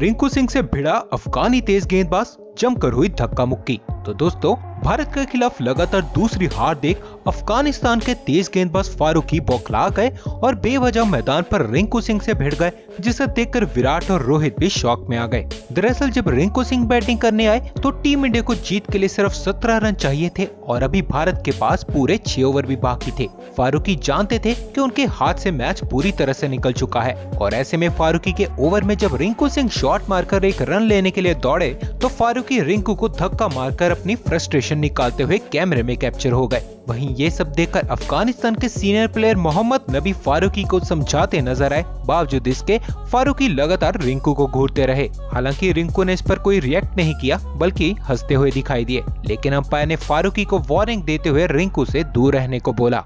रिंकू सिंह से भिड़ा अफगानी तेज गेंदबाज, जमकर हुई धक्का मुक्की। तो दोस्तों, भारत के खिलाफ लगातार दूसरी हार देख अफगानिस्तान के तेज गेंदबाज फारूकी बौखला गए और बेवजह मैदान पर रिंकू सिंह से भिड़ गए, जिसे देखकर विराट और रोहित भी शॉक में आ गए। दरअसल जब रिंकू सिंह बैटिंग करने आए तो टीम इंडिया को जीत के लिए सिर्फ 17 रन चाहिए थे और अभी भारत के पास पूरे 6 ओवर भी बाकी थे। फारूकी जानते थे कि उनके हाथ से मैच पूरी तरह से निकल चुका है और ऐसे में फारूकी के ओवर में जब रिंकू सिंह शॉट मारकर एक रन लेने के लिए दौड़े तो फारूकी रिंकू को धक्का मारकर अपनी फ्रस्ट्रेशन निकालते हुए कैमरे में कैप्चर हो गए। वहीं ये सब देखकर अफगानिस्तान के सीनियर प्लेयर मोहम्मद नबी फारूकी को समझाते नजर आए, बावजूद इसके फारूकी लगातार रिंकू को घूरते रहे। हालांकि रिंकू ने इस पर कोई रिएक्ट नहीं किया, बल्कि हंसते हुए दिखाई दिए, लेकिन अंपायर ने फारूकी को वार्निंग देते हुए रिंकू से दूर रहने को बोला।